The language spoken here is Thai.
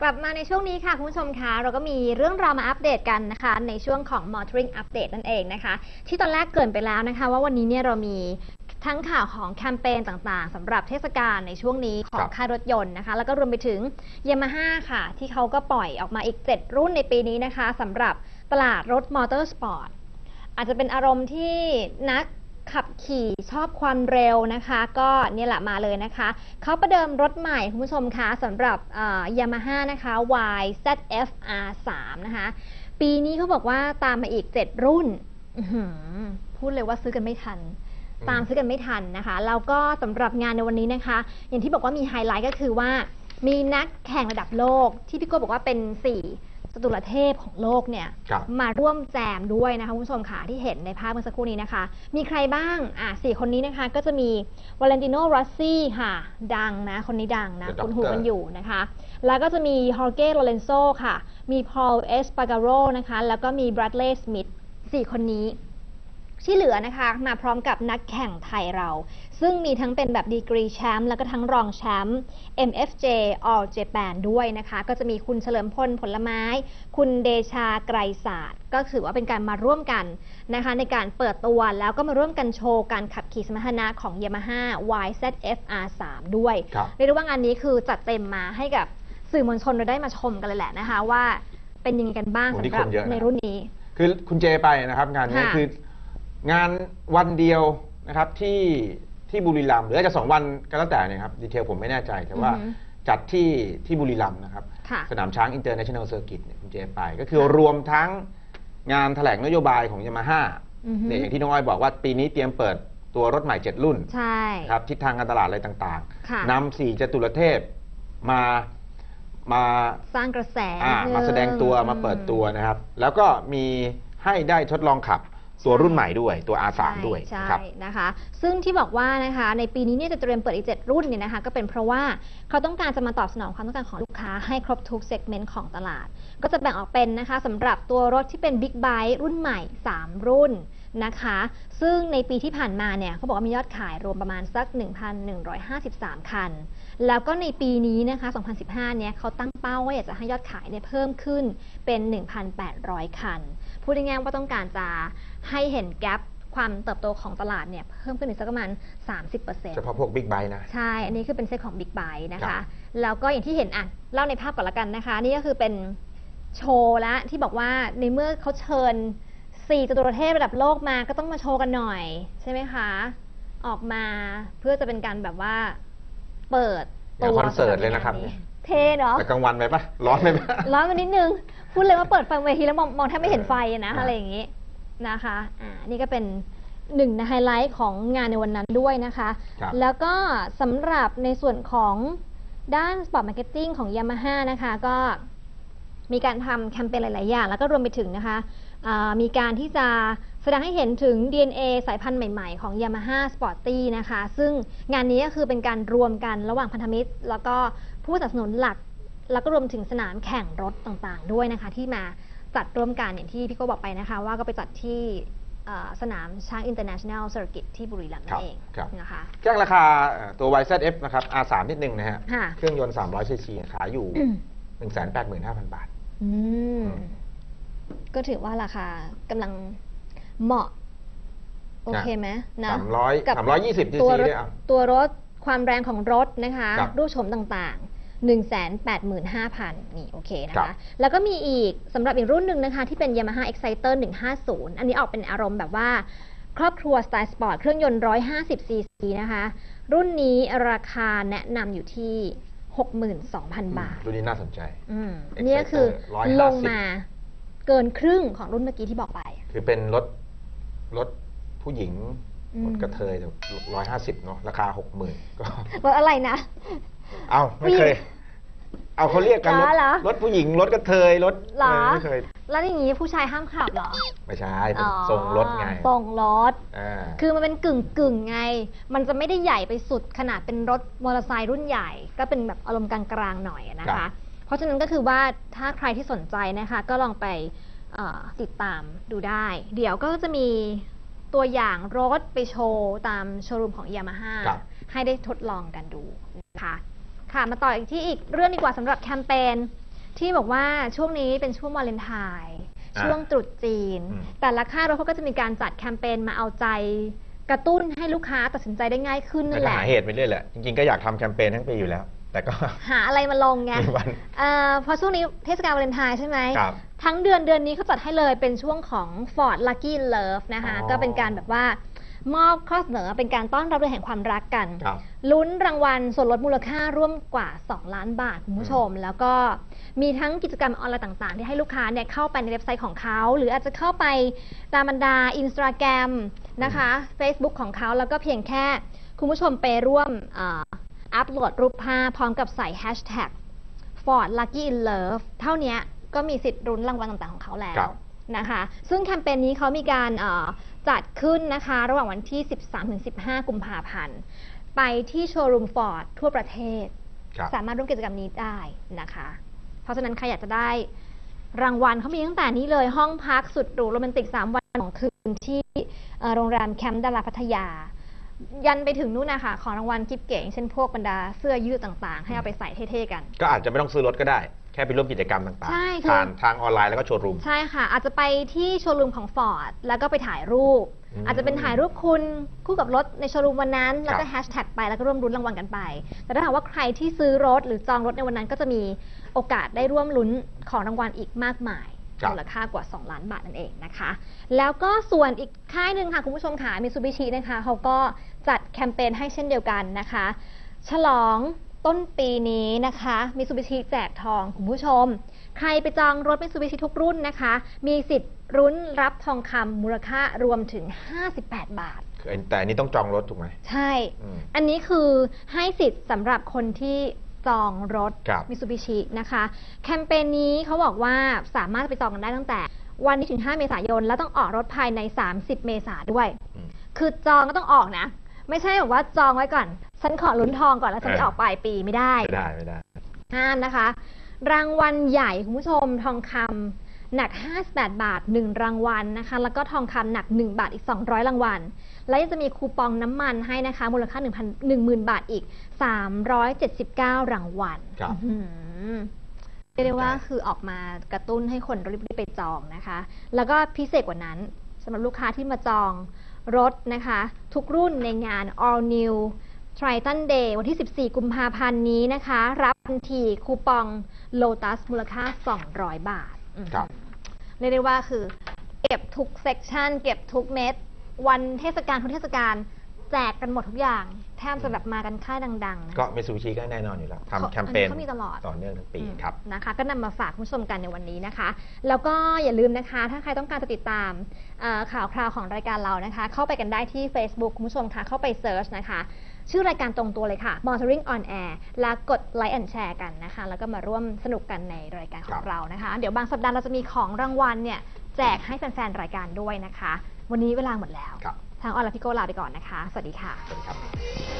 กลับมาในช่วงนี้ค่ะคุณผู้ชมคะเราก็มีเรื่องราวมาอัปเดตกันนะคะในช่วงของ Monitoring Update นั่นเองนะคะที่ตอนแรกเกริ่นไปแล้วนะคะว่าวันนี้เนี่ยเรามีทั้งข่าวของแคมเปญต่างๆสำหรับเทศกาลในช่วงนี้ของค่ายรถยนต์นะคะแล้วก็รวมไปถึง Yamaha ค่ะที่เขาก็ปล่อยออกมาอีก7รุ่นในปีนี้นะคะสำหรับตลาดรถมอเตอร์สปอร์ตอาจจะเป็นอารมณ์ที่นักขับขี่ชอบความเร็วนะคะก็เนี่ยแหละมาเลยนะคะเขาประเดิมรถใหม่คุณผู้ชมคะสำหรับYamaha นะคะ YZF-R3 นะคะปีนี้เขาบอกว่าตามมาอีก7รุ่นพูดเลยว่าซื้อกันไม่ทันตามซื้อกันไม่ทันนะคะแล้วก็สำหรับงานในวันนี้นะคะอย่างที่บอกว่ามีไฮไลท์ก็คือว่ามีนักแข่งระดับโลกที่พี่โก้บอกว่าเป็น4จตุรเทพของโลกเนี่ยมาร่วมแจมด้วยนะคะคุณผู้ชมค่ะที่เห็นในภาพเมื่อสักครู่นี้นะคะมีใครบ้าง4คนนี้นะคะก็จะมีวาเลนติโน รอสซี่ค่ะดังนะคนนี้ดังนะคุณหูกันอยู่นะคะแล้วก็จะมีฮอร์เก้ โลเรนโซค่ะมีพอล เอสปาการโรนะคะแล้วก็มีแบรดเลย์ สมิธ4คนนี้ที่เหลือนะคะมาพร้อมกับนักแข่งไทยเราซึ่งมีทั้งเป็นแบบดีกรีแชมป์แล้วก็ทั้งรองแชมป์ MFJ All Japan ด้วยนะคะก็จะมีคุณเฉลิมพลผลไม้คุณเดชาไกรศาสตร์ก็ถือว่าเป็นการมาร่วมกันนะคะในการเปิดตัวแล้วก็มาร่วมกันโชว์การขับขี่สมรรถนะของ Yamaha YZF-R3 ด้วยเรียกได้ว่างานนี้คือจัดเต็มมาให้กับสื่อมวลชนเราได้มาชมกันเลยแหละนะคะว่าเป็นยังไงกันบ้างสำหรับในรุ่นนี้คือคุณเจไปนะครับงานนี้คืองานวันเดียวนะครับที่บุรีรัมย์หรืออาจจะ2 วันก็แล้วแต่นะครับดีเทลผมไม่แน่ใจแต่ว่าจัดที่บุรีรัมย์นะครับสนามช้างอินเตอร์เนชั่นแนลเซอร์กิตคุณเจไปก็คือรวมทั้งงานแถลงนโยบายของ Yamaha เนี่ยอย่างที่น้องอ้อยบอกว่าปีนี้เตรียมเปิดตัวรถใหม่7รุ่นครับทิศทางการตลาดอะไรต่างๆนำ4จตุรเทพมาสร้างกระแสมาแสดงตัวมาเปิดตัวนะครับแล้วก็มีให้ได้ทดลองขับตัวรุ่นใหม่ด้วยตัว R3 ด้วยใช่นะคะซึ่งที่บอกว่านะคะในปีนี้เนี่ยจะเตรียมเปิดอีก7รุ่นเนี่ยนะคะก็เป็นเพราะว่าเขาต้องการจะมาตอบสนองความต้องการของลูกค้าให้ครบทุกเซกเมนต์ของตลาดก็จะแบ่งออกเป็นนะคะสำหรับตัวรถที่เป็น Big Bike รุ่นใหม่3รุ่นนะคะซึ่งในปีที่ผ่านมาเนี่ยเขาบอกว่ามียอดขายรวมประมาณสัก 1,153 คันแล้วก็ในปีนี้นะคะ2015เนี่ยเขาตั้งเป้าว่าอยากจะให้ยอดขายเนี่ยเพิ่มขึ้นเป็น 1,800 คันพูดง่ายๆว่าต้องการจะให้เห็นแกลบความเติบโตของตลาดเนี่ยเพิ่มขึ้นอีกสักประมาณ 30% เฉพาะพวกบิ๊กไบค์นะใช่อันนี้คือเป็นเซตของบิ๊กไบค์นะคะแล้วก็อย่างที่เห็นอ่ะเล่าในภาพก่อนละกันนะคะนี่ก็คือเป็นโชว์ละที่บอกว่าในเมื่อเขาเชิญ4จตุรเทพระดับโลกมาก็ต้องมาโชว์กันหน่อยใช่ไหมคะออกมาเพื่อจะเป็นการแบบว่าเปิดตัวคอนเสิร์ตเลยนะครับเท่เนาะแต่กลางวันไปปะร้อนไปปะร้อนไปนิดนึงพูดเลยว่าเปิดฟังเวทีแล้วมองแทบไม่เห็นไฟนะอะไรอย่างนี้นะคะนี่ก็เป็นหนึ่งในไฮไลท์ของงานในวันนั้นด้วยนะคะแล้วก็สำหรับในส่วนของด้านสปอร์ตมาร์เก็ตติ้งของ Yamaha นะคะก็มีการทำแคมเปญหลายๆอย่างแล้วก็รวมไปถึงนะคะมีการที่จะแสดงให้เห็นถึง DNA สายพันธุ์ใหม่ๆของ Yamaha Sporty นะคะซึ่งงานนี้ก็คือเป็นการรวมกันระหว่างพันธมิตรแล้วก็ผู้สนับสนุนหลักแล้วก็รวมถึงสนามแข่งรถต่างๆด้วยนะคะที่มาจัดร่วมกันอย่างที่พี่โก้บอกไปนะคะว่าก็ไปจัดที่สนามช้าง International Circuit ที่บุรีรัมย์นั่นเองนะคะแจ้งราคาตัว YZF นะครับ R3 นิดนึงนะฮะเครื่องยนต์300ซีซีขายอยู่ 185,000 บาทก็ถือว่าราคากำลังเหมาะโอเคไหมนะ320 ซีซีตัวรถความแรงของรถนะคะรูปโฉมต่างๆ 185,000 นี่โอเคนะคะแล้วก็มีอีกสำหรับอีกรุ่นหนึ่งนะคะที่เป็น Yamaha Exciter 150อันนี้ออกเป็นอารมณ์แบบว่าครอบครัวสไตล์สปอร์ตเครื่องยนต์150ซีซีนะคะรุ่นนี้ราคาแนะนำอยู่ที่ 62,000 บาทรุ่นนี้น่าสนใจนี่คือลงมาเกินครึ่งของรุ่นเมื่อกี้ที่บอกไปคือเป็นรถผู้หญิงรถกระเทย150เนาะราคา 60,000 ก็รถอะไรนะเอาไม่เคยเอาเขาเรียกกันรถผู้หญิงรถกระเทยรถไม่เคยแล้วอย่างนี้ผู้ชายห้ามขับเหรอไม่ใช่ทรงรถไงทรงรถคือมันเป็นกึ่งไงมันจะไม่ได้ใหญ่ไปสุดขนาดเป็นรถมอเตอร์ไซค์รุ่นใหญ่ก็เป็นแบบอารมณ์กลางๆหน่อยนะคะเพราะฉะนั้นก็คือว่าถ้าใครที่สนใจนะคะก็ลองไปติดตามดูได้เดี๋ยวก็จะมีตัวอย่างรถไปโชว์ตามโชว์รูมของ Yamaha ให้ได้ทดลองกันดูนะคะค่ะมาต่ออีกที่อีกเรื่องดีกว่าสำหรับแคมเปญ ที่บอกว่าช่วงนี้เป็นช่วงวาเลนไทน์ช่วงตรุษจีนแต่ละค่ายรถเขาก็จะมีการจัดแคมเปญมาเอาใจกระตุ้นให้ลูกค้าตัดสินใจได้ง่ายขึ้นนั่นแหละหาเหตุไปเรื่อยแหละจริงๆก็อยากทำแคมเปญทั้งปีอยู่แล้วแต่ก็หาอะไรมาลงไงพอช่วงนี้เทศกาลวาเลนไทน์ใช่ไหมทั้งเดือนนี้เขาจัดให้เลยเป็นช่วงของ Ford Lucky Love นะคะก็เป็นการแบบว่ามอบข้อเสนอเป็นการต้อนรับเดือนแห่งความรักกันลุ้นรางวัลส่วนลดมูลค่าร่วมกว่า2 ล้านบาทคุณผู้ชมแล้วก็มีทั้งกิจกรรมออนไลน์ต่างๆที่ให้ลูกค้าเนี่ยเข้าไปในเว็บไซต์ของเขาหรืออาจจะเข้าไปตามบรรดา Instagram นะคะ Facebook ของเขาแล้วก็เพียงแค่คุณผู้ชมไปร่วมอัพโหลดรูปภาพพร้อมกับใส่ Hashtag Ford Lucky in Love เท่านี้ก็มีสิทธิ์ลุ้นรางวัลต่างๆของเขาแล้วนะคะซึ่งแคมเปญ นี้เขามีการจัดขึ้นนะคะระหว่างวันที่ 13-15 กุมภาพันธ์ไปที่โชว์รูมฟอร์ดทั่วประเทศสามารถร่วมกิจกรรมนี้ได้นะคะเพราะฉะนั้นใครอยากจะได้รางวัลเขามีตั้งแต่นี้เลยห้องพักสุดหรูโรแมนติก3 วัน 2 คืนที่โรงแรมแคมป์ดาราพัทยายันไปถึงนู่นนะคะของรางวัลกิฟต์เก๋งเช่นพวกบรรดาเสื้อยืดต่างๆให้เอาไปใส่เท่ๆกันก็อาจจะไม่ต้องซื้อรถก็ได้แค่ไปร่วมกิจกรรมต่างๆทางออนไลน์แล้วก็โชว์รูมใช่ค่ะอาจจะไปที่โชว์รูมของ Ford แล้วก็ไปถ่ายรูปอาจจะเป็นถ่ายรูปคุณคู่กับรถในโชว์รูมวันนั้นแล้วก็แฮชแท็กไปแล้วก็ร่วมลุ้นรางวัลกันไปแต่ถ้าหากว่าใครที่ซื้อรถหรือจองรถในวันนั้นก็จะมีโอกาสได้ร่วมลุ้นของรางวัลอีกมากมายมูลค่ากว่า2 ล้านบาทนั่นเองนะคะแล้วก็ส่วนอีกค่ายหนึ่งค่ะคุณผู้ชมค่ะมิตซูบิชินะคะเขาก็จัดแคมเปญให้เช่นเดียวกันนะคะฉลองต้นปีนี้นะคะมิตซูบิชิแจกทองคุณผู้ชมใครไปจองรถมิตซูบิชิทุกรุ่นนะคะมีสิทธิ์รุ่นรับทองคำมูลค่ารวมถึง58 บาทแต่อันนี้ต้องจองรถถูกไหมใช่อันนี้คือให้สิทธิ์สำหรับคนที่จองรถมิตซูบิชินะคะแคมเปญ นี้เขาบอกว่าสามารถไปจองกันได้ตั้งแต่วันนี้ถึง5 เมษายนแล้วต้องออกรถภายใน30 เมษายนด้วยคือจองก็ต้องออกนะไม่ใช่แบบว่าจองไว้ก่อนฉันขอลุ้นทองก่อนแล้วฉันจะออกปลายปีไม่ได้ไม่ได้ห้ามนะคะรางวัลใหญ่คุณผู้ชมทองคำหนัก58 บาท1 รางวัลนะคะแล้วก็ทองคำหนัก1 บาทอีก200 รางวัลและจะมีคูปองน้ำมันให้นะคะมูลค่า 10,000 บาทอีก379 รางวัลเรียกว่าคือออกมากระตุ้นให้คนรีบไปจองนะคะแล้วก็พิเศษกว่านั้นสำหรับลูกค้าที่มาจองรถนะคะทุกรุ่นในงาน All New Triton Day วันที่14 กุมภาพันธ์นี้นะคะรับทันทีคูปอง Lotus มูลค่า200 บาทเรียกได้ว่าคือเก็บทุกเซกชันเก็บทุกเม็ดวันเทศกาลแจกกันหมดทุกอย่างแทบจะแบบมากันค่ายดังๆก็มิตซูบิชิก็แน่นอนอยู่แล้วทำแคมเปญเขามีตลอดต่อเนื่องทั้งปีครับนะคะก็นำมาฝากคุณผู้ชมกันในวันนี้นะคะแล้วก็อย่าลืมนะคะถ้าใครต้องการจะติดตามข่าวคราวของรายการเรานะคะเข้าไปกันได้ที่ Facebook คุณผู้ชมค่ะเข้าไปเซิร์ชนะคะชื่อรายการตรงตัวเลยค่ะ Monitoring on Air แล้วกดไลค์แอนแชร์กันนะคะแล้วก็มาร่วมสนุกกันในรายการของเรานะคะเดี๋ยวบางสัปดาห์เราจะมีของรางวัลเนี่ยแจกให้แฟนๆรายการด้วยนะคะวันนี้เวลาหมดแล้วทางออนไลน์พี่โก้ลาไปก่อนนะคะสวัสดีค่ะ